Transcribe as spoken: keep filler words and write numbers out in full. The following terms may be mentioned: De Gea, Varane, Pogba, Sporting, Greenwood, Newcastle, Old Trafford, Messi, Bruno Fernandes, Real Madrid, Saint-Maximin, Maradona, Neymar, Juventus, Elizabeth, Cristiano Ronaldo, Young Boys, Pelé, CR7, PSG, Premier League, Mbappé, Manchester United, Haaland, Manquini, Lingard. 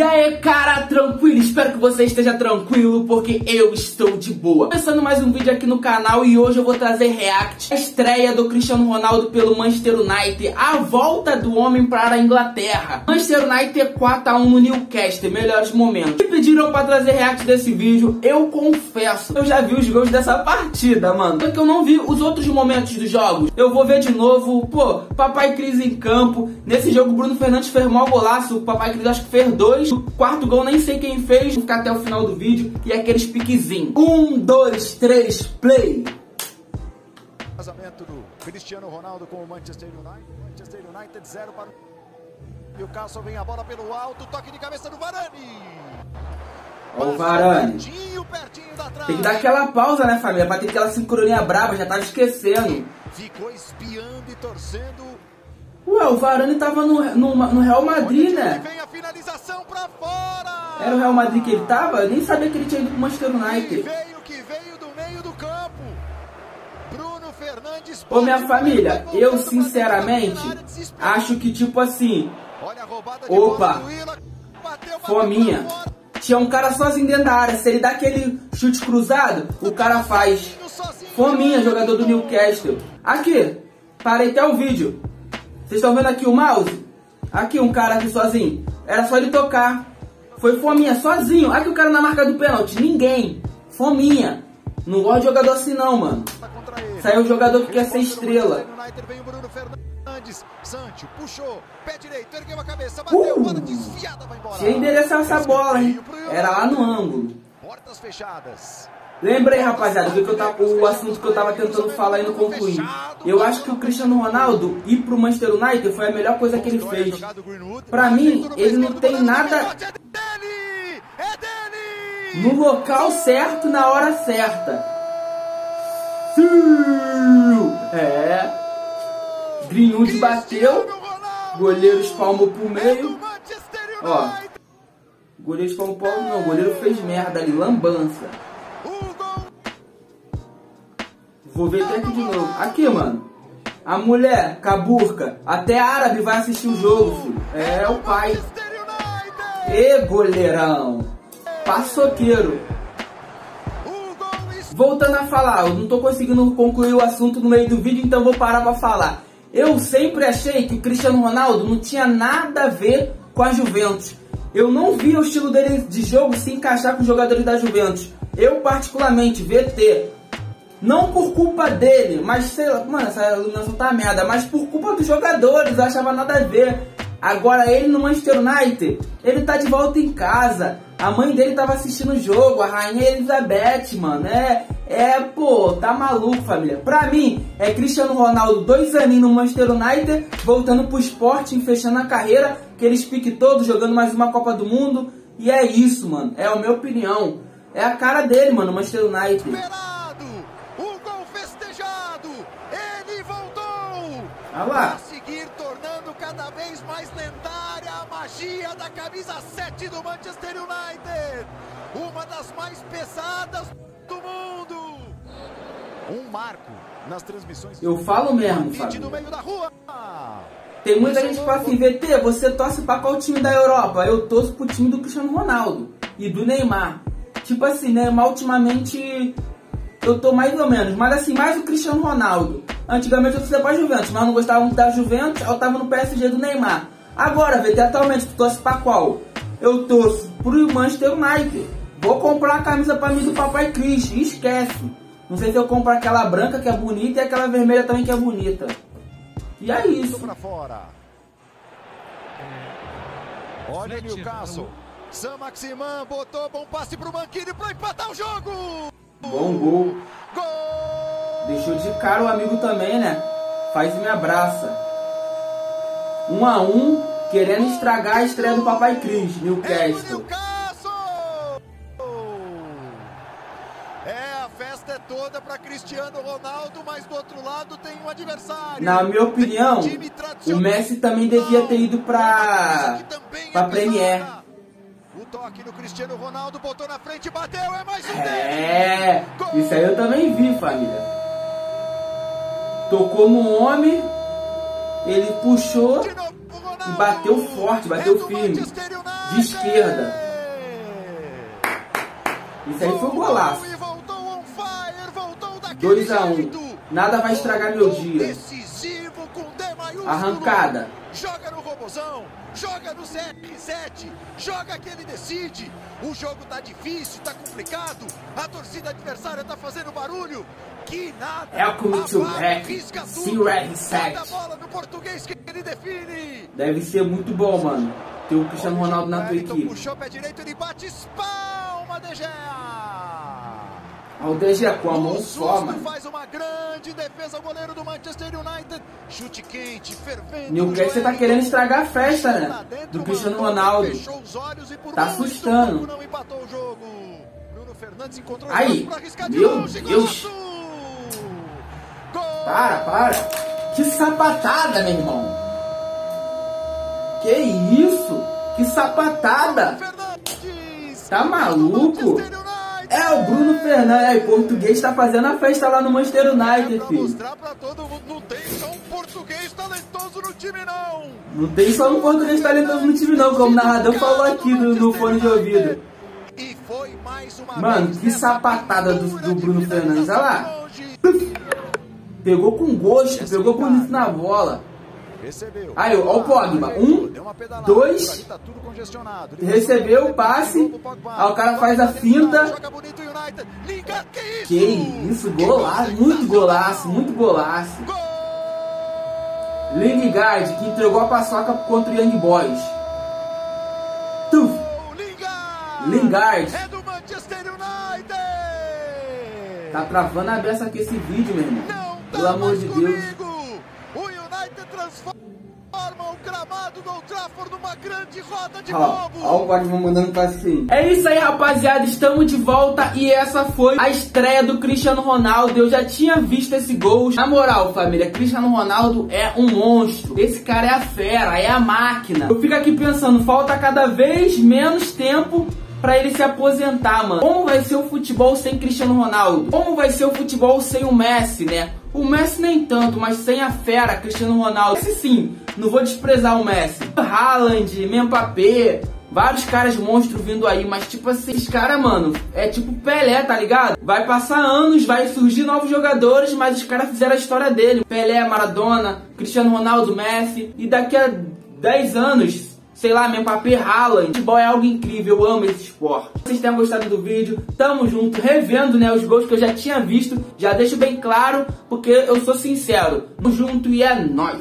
E aí, cara, tranquilo? Espero que você esteja tranquilo, porque eu estou de boa. Começando mais um vídeo aqui no canal e hoje eu vou trazer react à estreia do Cristiano Ronaldo pelo Manchester United, a volta do homem para a Inglaterra. Manchester United quatro a um no Newcastle, melhores momentos. Me pediram pra trazer react desse vídeo, eu confesso, eu já vi os gols dessa partida, mano. Só que eu não vi os outros momentos dos jogos. Eu vou ver de novo, pô, Papai Cris em campo. Nesse jogo o Bruno Fernandes fez mal golaço, o Papai Cris acho que fez dois. O quarto gol nem sei quem fez. Vou ficar até o final do vídeo e aqueles piquezinhos. Um, dois, três, play. Casamento do Cristiano Ronaldo com o Manchester United. Manchester United zero para o Newcastle. Vem a bola pelo alto. Toque de cabeça do Varane. Olha o Varane. Pertinho, pertinho da trave. Tem que dar aquela pausa, né, família? Pra ter aquela sincronia brava. Já tava esquecendo. Ficou espiando e torcendo. Ué, o Varane tava no, no, no Real Madrid, né? Vem a finalização pra fora. Era o Real Madrid que ele tava? Eu nem sabia que ele tinha ido pro Manchester United. Que veio, que veio do meio do campo. Bruno Fernandes. Ô, minha família, eu sinceramente acho que tipo assim... Olha a roubada de opa, fominha. Tinha um cara sozinho dentro da área. Se ele dá aquele chute cruzado, o cara faz. Fominha, jogador do Newcastle. Aqui, parei até o vídeo. Vocês estão vendo aqui o mouse? Aqui um cara aqui sozinho. Era só ele tocar. Foi fominha, sozinho. Aqui o cara na marca do pênalti. Ninguém. Fominha. Não gosto de jogador assim não, mano. Saiu o jogador que quer ser estrela. Uh! Tinha endereçado essa bola, hein? Era lá no ângulo. Lembrei, rapaziada, do que eu tava, o assunto que eu tava tentando falar e não concluí. Eu acho que o Cristiano Ronaldo ir pro Manchester United foi a melhor coisa que ele fez. Pra mim, ele não tem nada no local certo, na hora certa. É. Greenwood bateu. Goleiro espalmou pro meio. Ó. Goleiro espalmou pro meio. Não, o goleiro fez merda ali, lambança. Vou ver até aqui de novo. Aqui, mano. A mulher, caburca, até árabe vai assistir o jogo, filho. É, é o pai. Ê, goleirão. Paçoqueiro. Voltando a falar, eu não tô conseguindo concluir o assunto no meio do vídeo, então vou parar pra falar. Eu sempre achei que o Cristiano Ronaldo não tinha nada a ver com a Juventus. Eu não vi o estilo dele de jogo se encaixar com os jogadores da Juventus. Eu, particularmente, V T... Não por culpa dele, mas sei lá, mano, essa iluminação tá merda, mas por culpa dos jogadores, eu achava nada a ver. Agora ele no Manchester United, ele tá de volta em casa, a mãe dele tava assistindo o jogo, a rainha Elizabeth, mano, é, é, pô, tá maluco, família. Pra mim, é Cristiano Ronaldo, dois aninhos no Manchester United, voltando pro Sporting, fechando a carreira, aqueles pique todos, jogando mais uma Copa do Mundo, e é isso, mano, é a minha opinião, é a cara dele, mano, Manchester United. Ah lá. Seguir tornando cada vez mais lendária a magia da camisa sete do Manchester United. Uma das mais pesadas do mundo. Um marco nas transmissões. Eu falo mesmo, Fábio. No meio da rua. Tem muita gente que fala assim, V T, você torce pra qual time da Europa? Eu torço pro time do Cristiano Ronaldo e do Neymar. Tipo assim, Neymar ultimamente eu tô mais ou menos, mas assim, mais o Cristiano Ronaldo. Antigamente eu torcia pra Juventus, mas não gostava muito da Juventus, eu tava no P S G do Neymar. Agora, V T, atualmente, tu torce pra qual? Eu torço pro Manchester United. Vou comprar a camisa pra mim do Papai Cris, esquece. Não sei se eu compro aquela branca que é bonita e aquela vermelha também que é bonita. E é isso. Pra fora. Olha o Newcastle. Saint-Maximin botou bom passe pro Manquini pra empatar o jogo. Bom gol. Gol! Deixou de cara o amigo também, né? Faz e me abraça. Um a um, querendo estragar a estreia do Papai Cris, Newcastle. É, a festa é toda para Cristiano Ronaldo, mas do outro lado tem um adversário. Na minha opinião, o Messi também devia ter ido para para Premier. O toque do Cristiano Ronaldo botou na frente e bateu, é mais um. É, isso aí eu também vi, família. Tocou no homem, ele puxou e bateu forte, bateu firme. de esquerda. Isso aí foi um golaço. dois a um. Nada vai estragar meu dia. Arrancada. Joga no Robozão, joga no C R sete, joga que ele decide. O jogo tá difícil, tá complicado. A torcida adversária tá fazendo barulho. Que nada. É o Comício C R sete. A bola no português que ele define. Deve ser muito bom, mano. Tem o Cristiano Ronaldo na tua equipe. Puxou o pé direito, ele bate, espalma, De Gea. O De Gea com a mão só, mano. Faz uma grande defesa, o goleiro do Manchester United. Chute quente, fervente. Newcastle, você tá querendo estragar a festa, né? Do Cristiano Ronaldo. Tá assustando. Aí, meu Deus. Para, para. Que sapatada, meu irmão. Que isso? Que sapatada. Tá maluco? É, o Bruno Fernandes, o português tá fazendo a festa lá no Manchester United, filho. Mostrar pra todo mundo, não tem só um português talentoso no time, não. Não tem só um português talentoso no time, não, como o narrador falou aqui no, no fone de ouvido. E foi mais uma mano, que sapatada do, do Bruno Fernandes, olha lá. Pegou com gosto, pegou bonito na bola. Recebeu. Aí, ó o Pogba. Um, dois. Recebeu o passe. Aí o cara faz a finta. Que isso, golaço. Muito golaço, muito golaço. Lingard, que entregou a paçoca contra o Young Boys. Lingard. Tá travando a beça aqui esse vídeo, meu irmão. Pelo amor de Deus. Transforma o gramado do Old Trafford numa grande roda de novo. Ó, o Pogba mandando passinho. É isso aí, rapaziada. Estamos de volta e essa foi a estreia do Cristiano Ronaldo. Eu já tinha visto esse gol. Na moral, família, Cristiano Ronaldo é um monstro. Esse cara é a fera, é a máquina. Eu fico aqui pensando, falta cada vez menos tempo pra ele se aposentar, mano. Como vai ser o futebol sem Cristiano Ronaldo? Como vai ser o futebol sem o Messi, né? O Messi nem tanto, mas sem a fera Cristiano Ronaldo. Esse sim, não vou desprezar o Messi. Haaland, Mbappé, vários caras monstros vindo aí. Mas tipo assim, esses caras, mano, é tipo Pelé, tá ligado? Vai passar anos, vai surgir novos jogadores, mas os caras fizeram a história dele. Pelé, Maradona, Cristiano Ronaldo, Messi. E daqui a dez anos... sei lá, meu Mbappé, Haaland. Futebol é algo incrível, eu amo esse esporte. Vocês tenham gostado do vídeo, tamo junto. Revendo, né, os gols que eu já tinha visto, já deixo bem claro, porque eu sou sincero. Tamo junto e é nóis.